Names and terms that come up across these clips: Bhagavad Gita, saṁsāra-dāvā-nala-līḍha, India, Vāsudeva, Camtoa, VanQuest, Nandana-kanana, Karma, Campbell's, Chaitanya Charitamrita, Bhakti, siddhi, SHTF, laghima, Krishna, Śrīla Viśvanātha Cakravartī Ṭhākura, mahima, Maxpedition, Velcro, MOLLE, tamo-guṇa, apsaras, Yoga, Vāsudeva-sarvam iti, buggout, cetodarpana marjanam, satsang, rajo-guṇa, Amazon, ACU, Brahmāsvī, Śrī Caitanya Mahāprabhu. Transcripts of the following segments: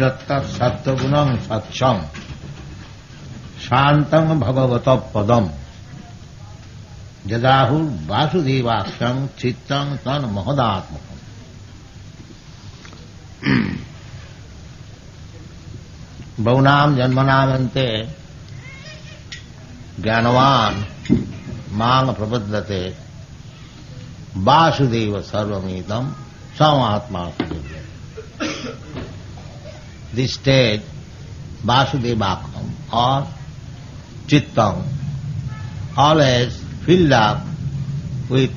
यत्तत् सत्त्वगुणं सत्सं शान्तं भगवतः पदं जदाहु वासुदेवाख्यं चित्तं तन्महदात्मकम्। बहुनाम जन्मनामन्ते ज्ञानवान् मां प्रपद्यते वासुदेव सर्वम् इदं समात्मासुदेव। This stage, Vāsudevakham or Chittam, always filled up with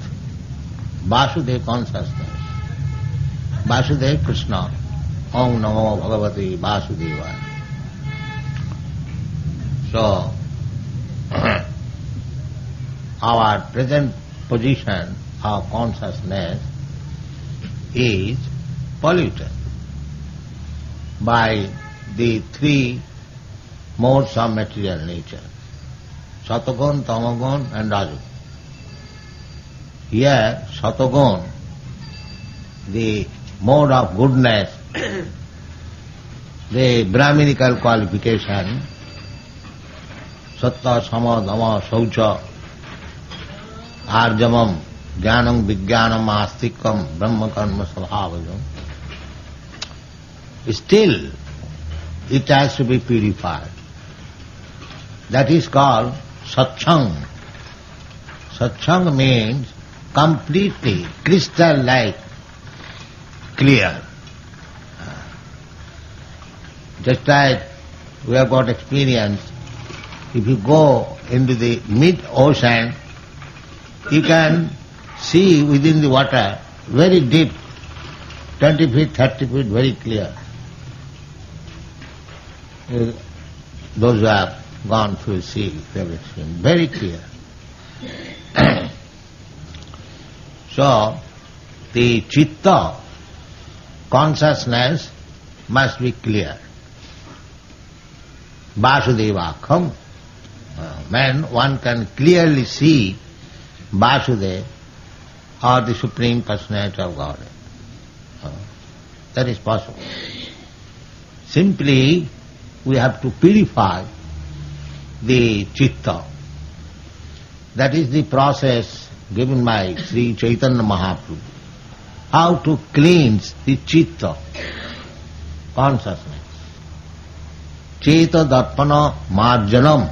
Vāsudeva consciousness. Vāsudeva Krishna, Om Namo Bhagavate Vāsudeva. So, our present position of consciousness is polluted by the three modes of material nature, sattva-guṇa, tamo-guṇa and rajo-guṇa. Here, sattva-guṇa, the mode of goodness, the Brahminical qualification, sattva, sama, dama, sauca, arjamam, jnanam, vijñanam, āstikam, brahma, karma, svabhavajam. Still, it has to be purified. That is called satsang. Satsang means completely crystal-like, clear. Just like we have got experience, if you go into the mid-ocean, you can see within the water very deep, 20 feet, 30 feet, very clear. Those who have gone through sea, they have experienced very clear. So, the citta, consciousness, must be clear. Vāsudevakham, when one can clearly see Vāsudeva or the Supreme Personality of Godhead. That is possible. Simply, we have to purify the citta. That is the process given by Śrī Caitanya Mahāprabhu. How to cleanse the citta, consciousness. Cetodarpana marjanam.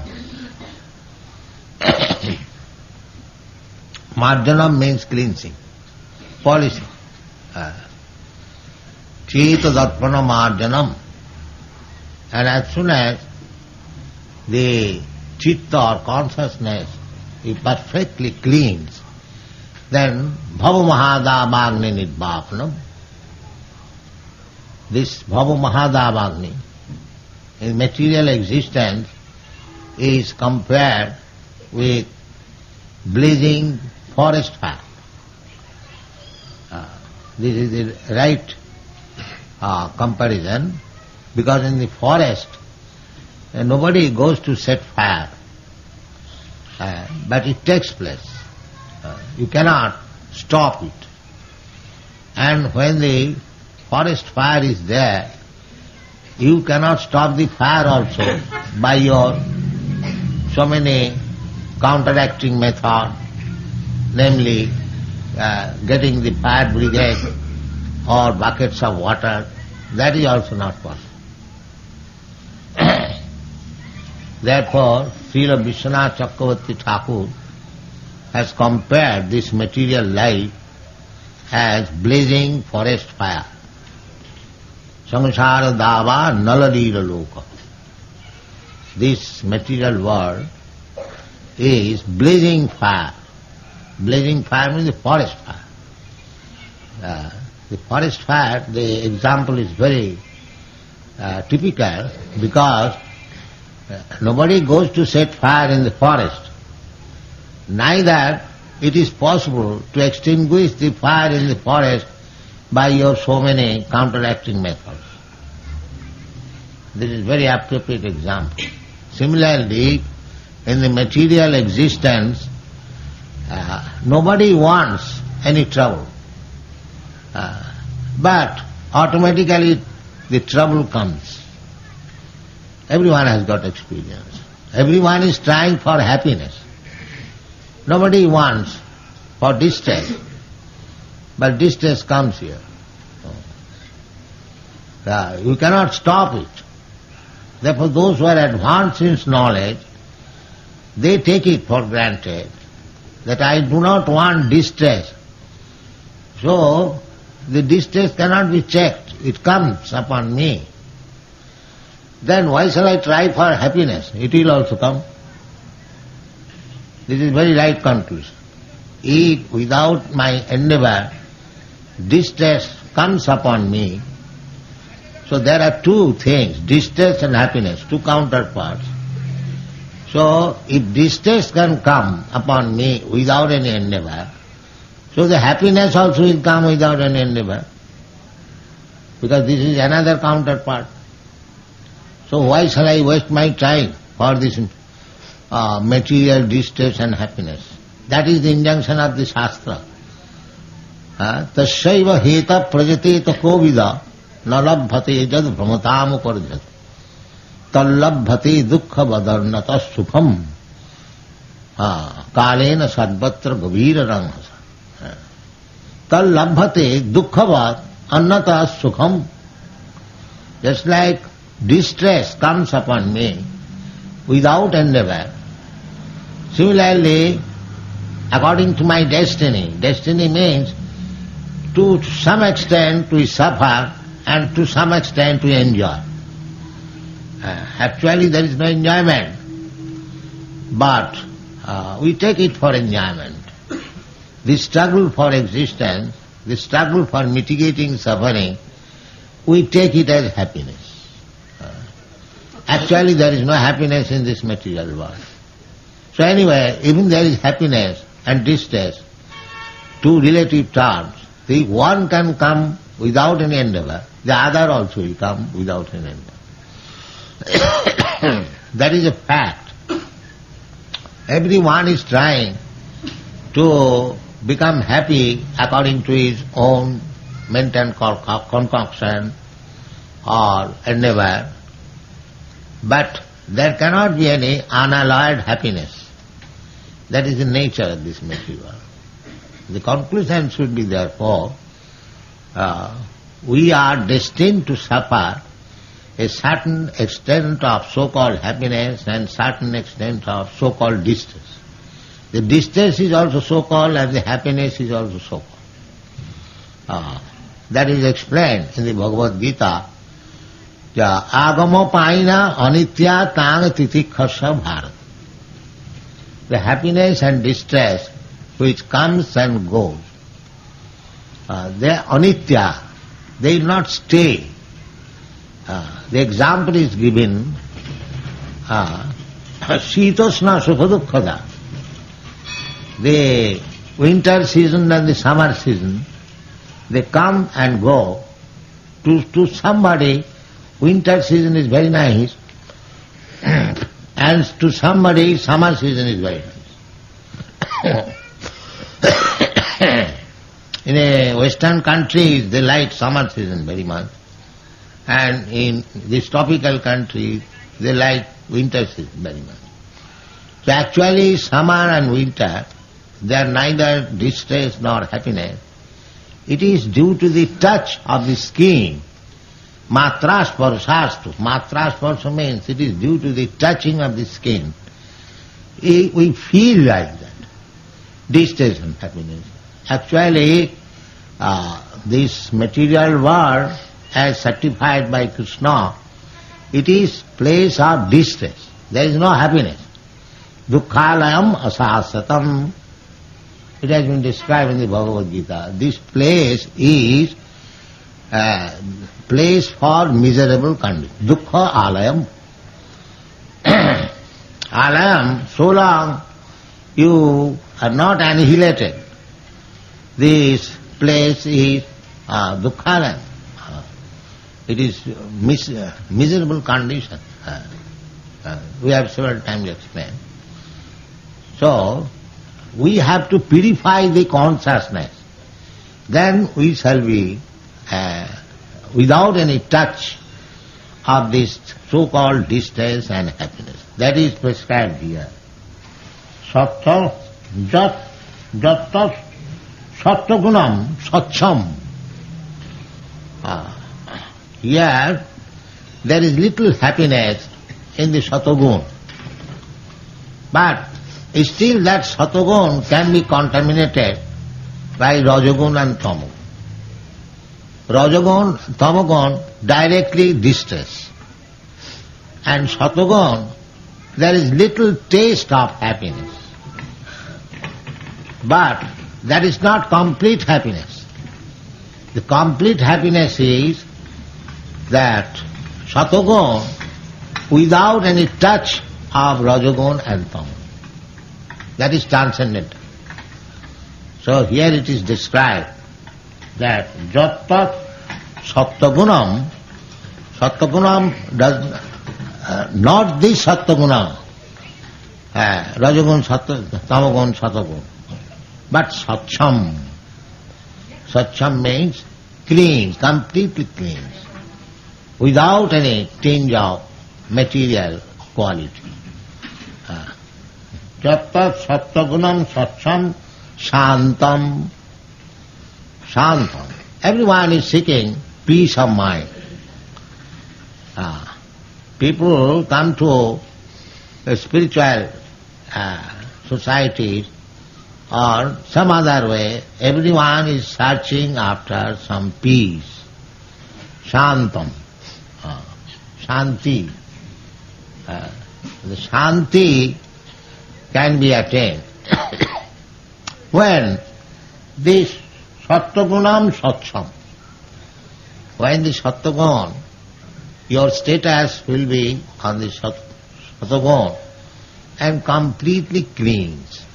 Marjanam means cleansing, polishing. Cetodarpana marjanam. And as soon as the citta or consciousness is perfectly cleansed, then bhava-mahadāvāgni nidbāpanam. This bhava-mahadāvāgni in material existence is compared with blazing forest fire. This is the right comparison, because in the forest nobody goes to set fire, but it takes place. You cannot stop it. And when the forest fire is there, you cannot stop the fire also by your so many counteracting method, namely getting the fire brigade or buckets of water. That is also not possible. Therefore, Śrīla Viśvanātha Cakravartī Ṭhākura has compared this material life as blazing forest fire. Saṁsāra-dāvā-nala-līḍha. This material world is blazing fire. Blazing fire means the forest fire. The forest fire, the example is very typical, because nobody goes to set fire in the forest. Neither it is possible to extinguish the fire in the forest by your so many counteracting methods. This is very appropriate example. Similarly, in the material existence, nobody wants any trouble. But automatically the trouble comes. Everyone has got experience. Everyone is trying for happiness. Nobody wants for distress, but distress comes here. You cannot stop it. Therefore those who are advanced in knowledge, they take it for granted that I do not want distress. So the distress cannot be checked. It comes upon me. Then why shall I try for happiness? It will also come. This is very right conclusion. If without my endeavor distress comes upon me, so there are two things, distress and happiness, two counterparts. So if distress can come upon me without any endeavor, so the happiness also will come without any endeavor, because this is another counterpart. So why shall I waste my time for this material distress and happiness? That is the injunction of the Shastra. Tasyaiva heta prajateta kovida na labhate jad bhramatam uparjat tallabhate dukkha vadarnata sukham kalena sadvatra gavira ranghasa tallabhate dukkha vadannata sukham. Just like distress comes upon me without endeavor, similarly, according to my destiny, destiny means to some extent to suffer and to some extent to enjoy. Actually there is no enjoyment, but we take it for enjoyment. The struggle for existence, the struggle for mitigating suffering, we take it as happiness. Actually there is no happiness in this material world. So anyway, even there is happiness and distress, two relative terms, the one can come without any endeavor, the other also will come without any endeavor. That is a fact. Everyone is trying to become happy according to his own mental concoction or endeavor, but there cannot be any unalloyed happiness. That is the nature of this material. The conclusion should be therefore, we are destined to suffer a certain extent of so-called happiness and certain extent of so-called distress. The distress is also so-called and the happiness is also so-called. That is explained in the Bhagavad Gita. Agamo paina anitya tang titikharsa bharat. The happiness and distress which comes and goes, they are anitya, they will not stay. The example is given, Sitosna sukhadukhada. The winter season and the summer season, they come and go. To somebody winter season is very nice and to somebody summer season is very nice. In a Western countries they like summer season very much, and in this tropical country they like winter season very much. So actually summer and winter, they are neither distress nor happiness. It is due to the touch of the skin. Matrasparsastu. Matrasparsa means it is due to the touching of the skin. We feel like that. Distress and happiness. Actually, this material world, as certified by Krishna, it is place of distress. There is no happiness. Dukkhalayam asasatam. It has been described in the Bhagavad Gita. This place is place for miserable condition. Dukkha alayam. Alayam, so long you are not annihilated, this place is dukkhalayam. It is miserable condition. We have several times explained. So we have to purify the consciousness. Then we shall be without any touch of this so-called distress and happiness. That is prescribed here. Sattva, jatta, sattva-guṇam, satcham. Here there is little happiness in the sattva-guṇa. But still that sattva-guṇa can be contaminated by rajo-guṇa and tamo-guṇa. Rajo-guṇa, tamo-guṇa directly distress. And sattva-guṇa, there is little taste of happiness. But that is not complete happiness. The complete happiness is that sattva-guṇa without any touch of rajo-guṇa and tamo-guṇa. That is transcendental. So here it is described that jatta sattva-guṇam does not this sattva-guṇa, rajo-guṇa, tamo-guṇa, sattva-guṇa, but satcham. Satcham means clean, completely clean, without any tinge of material quality. Jatta sattva-guṇam satcham shantam. Shantam. Everyone is seeking peace of mind. People come to a spiritual societies or some other way. Everyone is searching after some peace. Shantam. Shanti. The shanti can be attained when this sattva-guṇam satcham. When the sattva-guṇa, your status will be on the sattva-guṇa and completely cleans.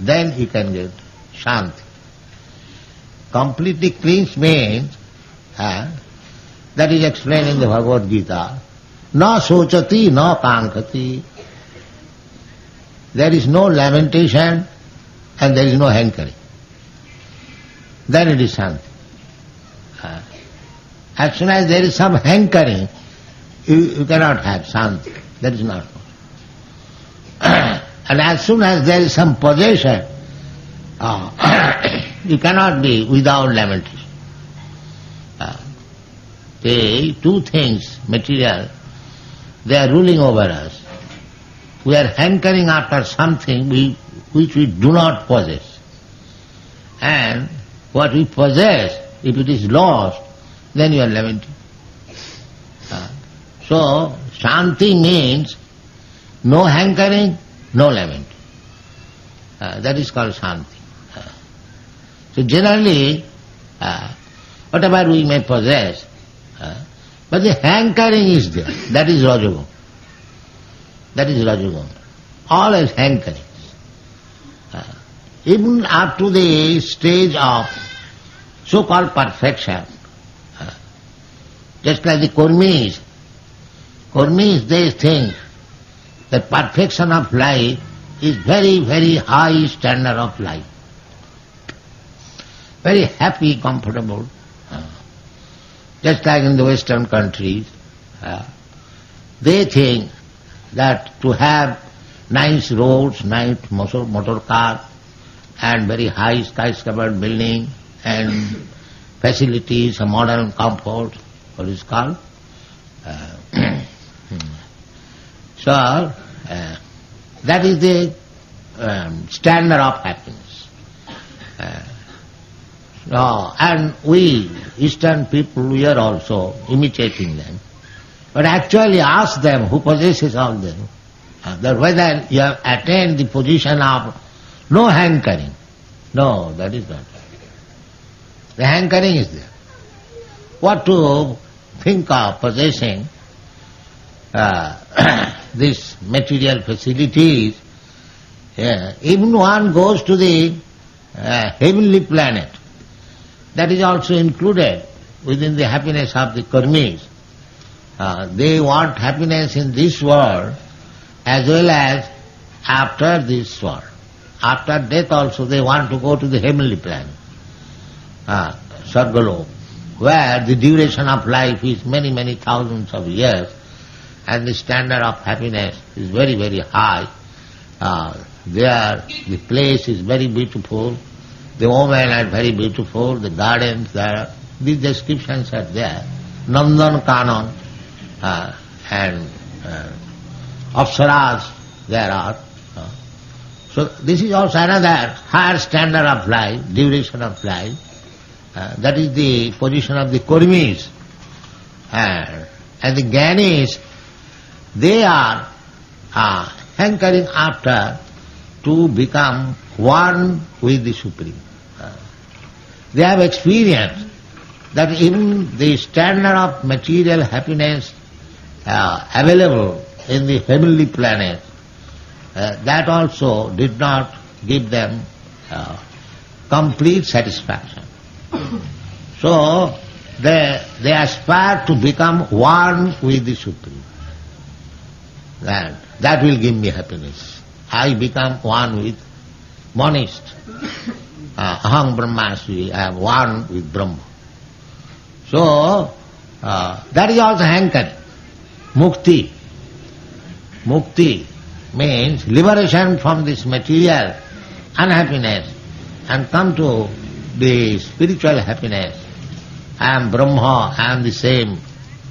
Then you can get shanti. Completely cleans means, that is explained in the Bhagavad Gita, na sochati, na kankati. There is no lamentation and there is no hankering. Then it is shanti. As soon as there is some hankering, you cannot have shanti. That is not possible. And as soon as there is some possession, you cannot be without lamentation. The two things, material, they are ruling over us. We are hankering after something which we do not possess. And what we possess, if it is lost, then you are lamenting. So, shanti means no hankering, no lament. That is called shanti. So generally, whatever we may possess, but the hankering is there. That is rajo-guṇa. That is rajo-guṇa. Always hankering. Even up to the stage of so-called perfection, just like the Kurmis. Kurmis, they think the perfection of life is very, very high standard of life. Very happy, comfortable. Just like in the Western countries, they think that to have nice roads, nice motor car, and very high skyscraper building and facilities, modern comfort, what is called. So, that is the standard of happiness. And we, Eastern people, we are also imitating them. But actually ask them, who possesses all them, that whether you have attained the position of no hankering. No, that is not. The hankering is there. What to think of possessing these material facilities? Even one goes to the heavenly planet. That is also included within the happiness of the Kurmis. They want happiness in this world as well as after this world. After death also they want to go to the heavenly planet, Sargaloka. where the duration of life is many, many thousands of years and the standard of happiness is very, very high, there the place is very beautiful, the women are very beautiful, the gardens there, these descriptions are there. Nandana-kanana and apsaras there are. So this is also another higher standard of life, duration of life. That is the position of the Kurmis. And the Ganas, they are hankering after to become one with the Supreme. They have experienced that even the standard of material happiness available in the heavenly planet, that also did not give them complete satisfaction. So they aspire to become one with the Supreme. That will give me happiness. I become one with monist. Aham Brahmāsvī, I am one with Brahma. So that is also hankering. Mukti. Mukti means liberation from this material unhappiness and come to the spiritual happiness. I am Brahma, I am the same,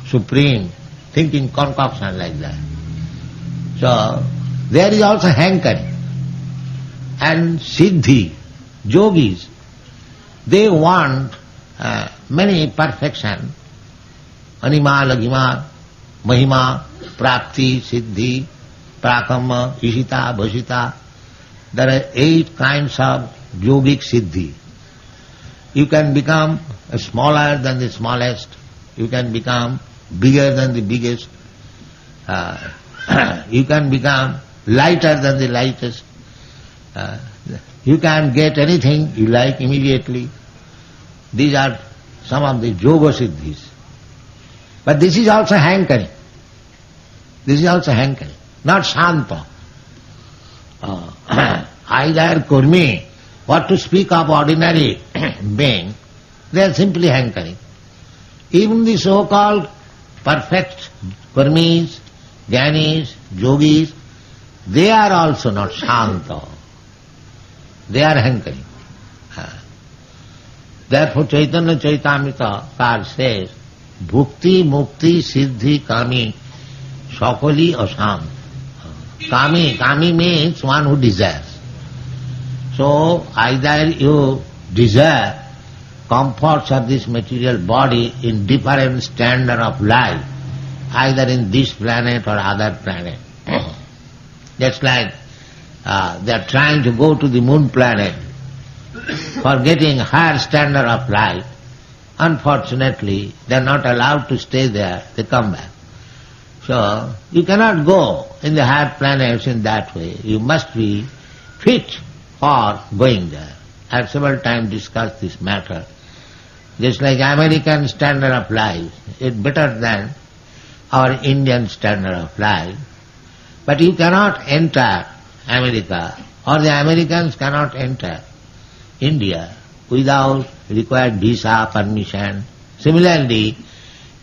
supreme, thinking concoction like that. So there is also hankering. And siddhi, yogis, they want many perfection, anima, laghima, mahima, prapti, siddhi, prakama, ishita, bhashita. There are 8 kinds of yogic siddhi. You can become smaller than the smallest. You can become bigger than the biggest. You can become lighter than the lightest. You can get anything you like immediately. These are some of the yoga siddhis. But this is also hankering. This is also hankering. Not shanta. Either kurmi, what to speak of ordinary being, they are simply hankering. Even the so-called perfect kurmis, jnanis, yogis, they are also not shanta. They are hankering. Therefore Chaitanya Chaitamrita Kar says, bhukti, mukti, siddhi, kami, sakali asam. Kami means one who desires. So either you desire comforts of this material body in different standard of life, either in this planet or other planet. Just like they are trying to go to the moon planet for getting higher standard of life. Unfortunately, they are not allowed to stay there, they come back. So you cannot go in the higher planets in that way. You must be fit for going there. I have several times discussed this matter. Just like American standard of life is better than our Indian standard of life. But you cannot enter America, or the Americans cannot enter India without required visa, permission. Similarly,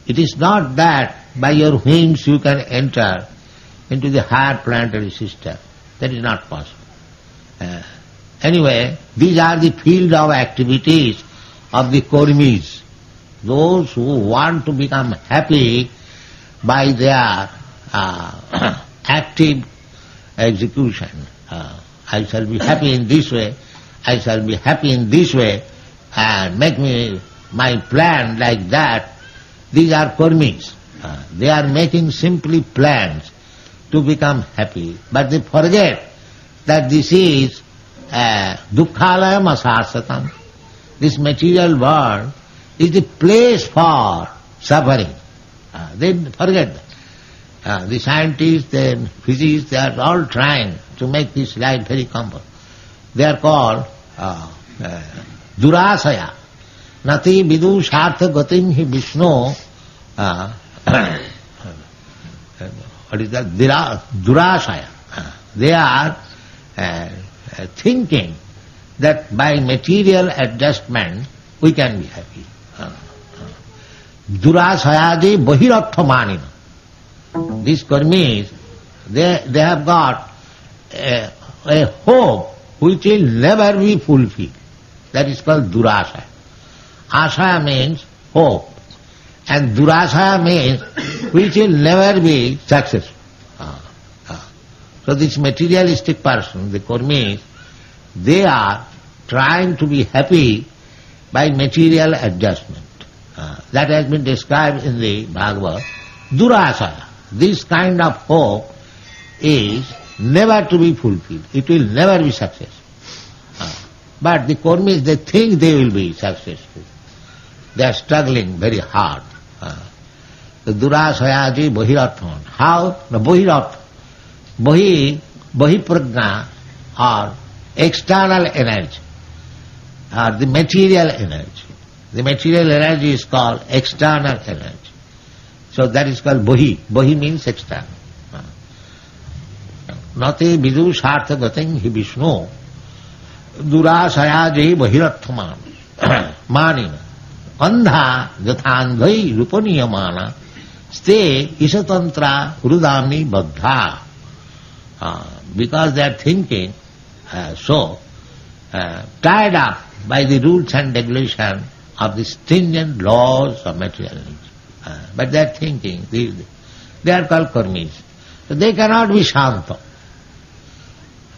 it is not that by your whims you can enter into the higher planetary system. That is not possible. Anyway, these are the field of activities of the Kurmis, those who want to become happy by their active execution. I shall be happy in this way, I shall be happy in this way, and make me my plan like that. These are Kurmis. They are making simply plans to become happy, but they forget that this is dukkhalayam asasatam. This material world is the place for suffering. They forget that. The scientists, the physicists, they are all trying to make this life very comfortable. They are called durasaya. Nati vidu sārtha gatim hi Vishnu. What is that? Durasaya. They are thinking that by material adjustment we can be happy. durasayade bahiratthamanina. This karmis, they have got a hope which will never be fulfilled. That is called durasaya. Asaya means hope, and durasaya means which will never be successful. So this materialistic person, the karmis, they are trying to be happy by material adjustment. That has been described in the Bhagavad. Durasaya, this kind of hope is never to be fulfilled. It will never be successful. But the karmis, they think they will be successful. They are struggling very hard. The durasayaji bahirattman. How? No, bahirattman. Bahi prajna or external energy, or the material energy. The material energy is called external energy. So that is called bahi. Bahi means external. Nati vidu sārtha gateṁ hi Vishnu durāsayāje bahiratthamān mānina andhā gathāndhai rupaniyamāna ste isatantra hrudāmi baddhā. Because they are thinking tied up by the rules and regulations of the stringent laws of materialism. But they are thinking, they are called karmis. So they cannot be shanta.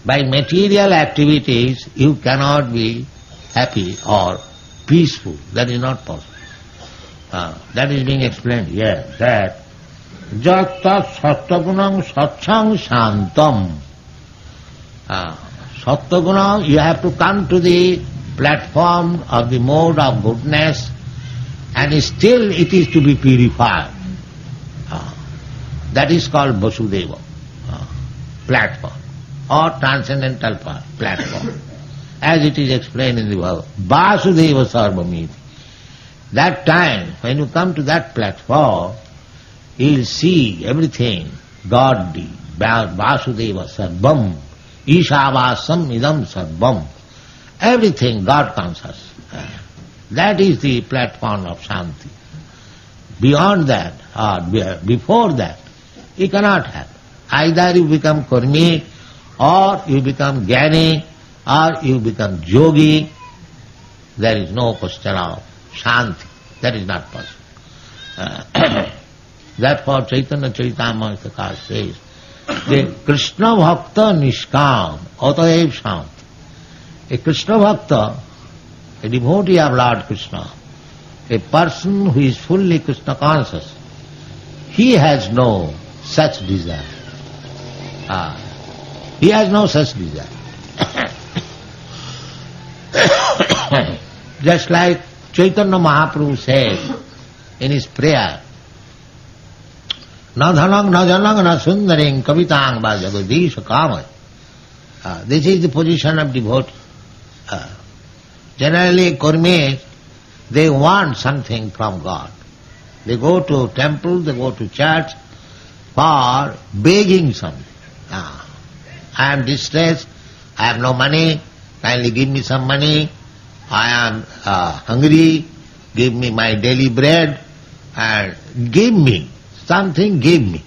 By material activities you cannot be happy or peaceful. That is not possible. That is being explained here, that jatta sattva-guṇaṁ saccāṁ śāntam. Sattva-guṇa, you have to come to the platform of the mode of goodness, and still it is to be purified. That is called Vāsudeva, platform, or transcendental platform, as it is explained in the Bhagavad. Vāsudeva-sarvam iti. That time, when you come to that platform, you will see everything, Godly, Vāsudeva-sarvam, īśāvāsyam idam sarvam. Everything God conscious. That is the platform of Shanti. Beyond that, or before that, you cannot have. Either you become karmi, or you become jnani, or you become yogi. There is no question of Shanti. That is not possible. Therefore Chaitanya Charitamrita Thakur says, Krishna bhakta nishkam atayeva shanti. A Krishna bhakta, a devotee of Lord Krishna, a person who is fully Krishna conscious, he has no such desire. He has no such desire. Just like Chaitanya Mahaprabhu says in his prayer, na dhanang na janang na sundaring kavitaṁ va jagadisha kāmaya. This is the position of devotee. Generally, karmis, they want something from God. They go to temple, they go to church for begging something. I am distressed, I have no money, kindly give me some money. I am hungry, give me my daily bread, and give me something, give me.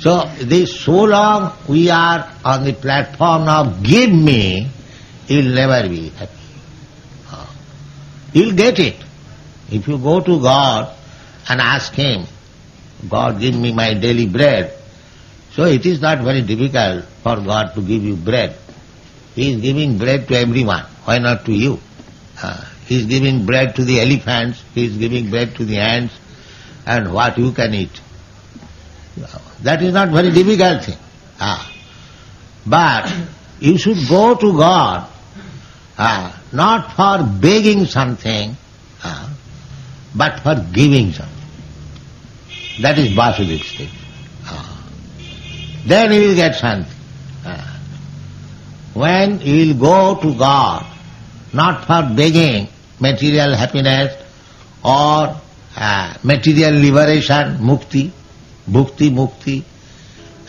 So this, so long we are on the platform of give me, you'll never be happy. You'll get it. If you go to God and ask Him, God, give me my daily bread, so it is not very difficult for God to give you bread. He is giving bread to everyone. Why not to you? He is giving bread to the elephants, He is giving bread to the ants, and what you can eat. That is not very difficult thing. But you should go to God not for begging something, but for giving something. That is Vāsudeva's state. Then you will get something. When you will go to God not for begging material happiness or material liberation, mukti,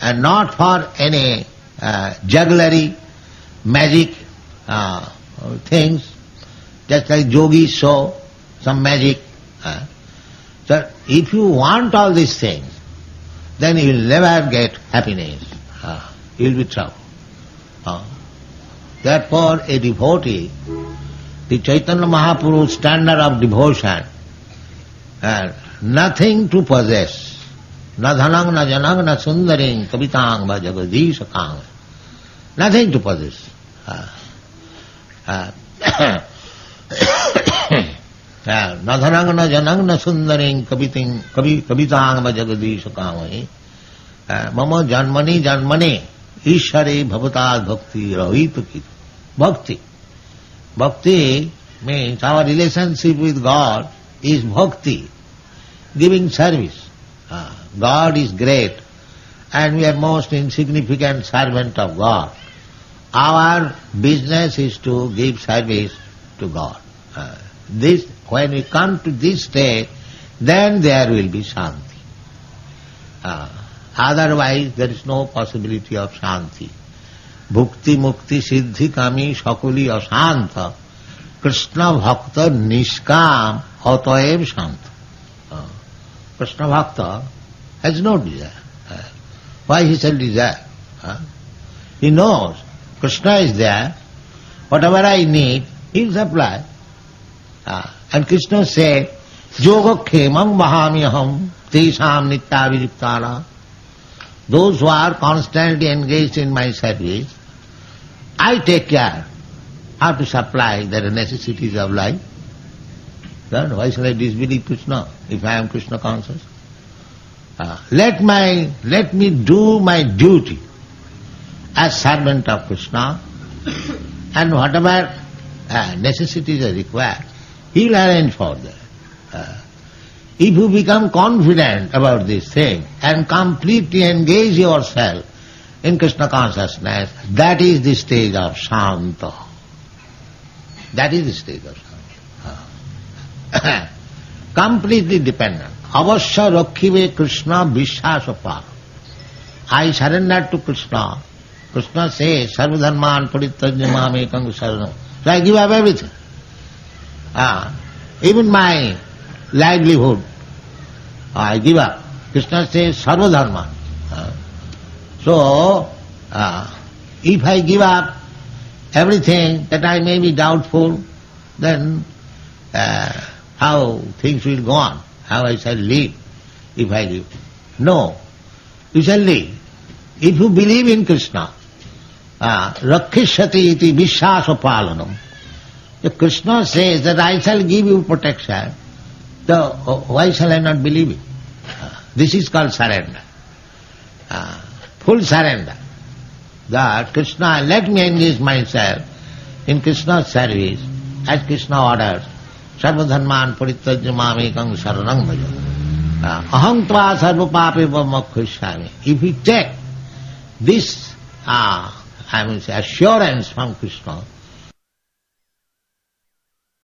and not for any jugglery, magic things, just like yogis show some magic. that if you want all these things, then you will never get happiness. You will be troubled. Therefore, a devotee, the Chaitanya Mahaprabhu's standard of devotion, nothing to possess, na dhanang, na janang, na sundaring, kavitaang, bhajagadishakaang, nothing to possess. Na dhanang, na janang, na sundaring, kavitaang, bhajagadishakaang, mama janmani, janmani, ishare bhavata bhakti rahita kita. Bhakti. Bhakti means our relationship with God is bhakti, giving service. God is great and we are most insignificant servant of God. Our business is to give service to God. This, when we come to this stage, then there will be shanti. Otherwise there is no possibility of shanti. Bhukti, mukti, siddhi, kami, sakuli, asanta, Krishna bhakta, niskam, ataev shanta. Krishna bhakta has no desire. Why he shall desire? He knows Krishna is there, whatever I need, he will supply. And Krishna said, yoga khemam mahamyaham tesham nityaviriptana. Those who are constantly engaged in my service, I take care how to supply their necessities of life. Then why should I disbelieve Krishna if I am Krishna conscious? Let me do my duty as servant of Krishna, and whatever necessities are required, he will arrange for them. If you become confident about this thing and completely engage yourself in Krishna consciousness, that is the stage of Shanta. That is the stage of Shanta. Completely dependent. Avasya rakhive Krishna vishwāsa. I surrender to Krishna. Krishna says, sarvdharmān parityajya mām ekam saranam. So I give up everything. Even my livelihood, I give up. Krishna says, sarvdharma. So, if I give up everything that I may be doubtful, then how things will go on, how I shall live if I give. No, you shall live. If you believe in Krishna, rakṣhati iti viśvāsa pālanam. Krishna says that I shall give you protection. So why shall I not believe it? This is called surrender. Full surrender. That Krishna, let me engage myself in Krishna's service as Krishna orders. Sarvadharman parityajya mam ekam saranam bhaja. Aham tva sarva pāpeva mokkhiṣyāmi. If we take this assurance from Krishna,